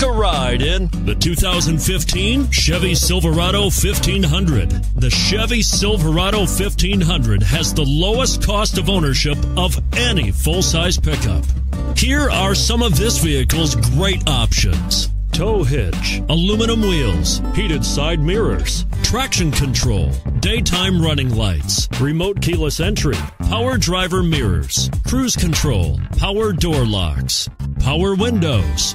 Take a ride in the 2015 Chevy Silverado 1500. The Chevy Silverado 1500 has the lowest cost of ownership of any full-size pickup. Here are some of this vehicle's great options: tow hitch, aluminum wheels, heated side mirrors, traction control, daytime running lights, remote keyless entry, power driver mirrors, cruise control, power door locks, power windows.